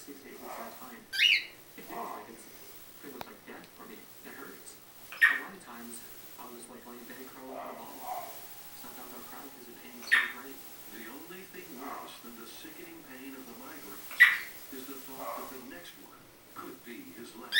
anesthesia is that fine. It feels like it's pretty much like death for me. It hurts. A lot of times, I'll just like lay in bed curled up and all. Sometimes I'll cry because the pain is so great. The only thing worse than the sickening pain of the migraines is the thought that the next one could be his last.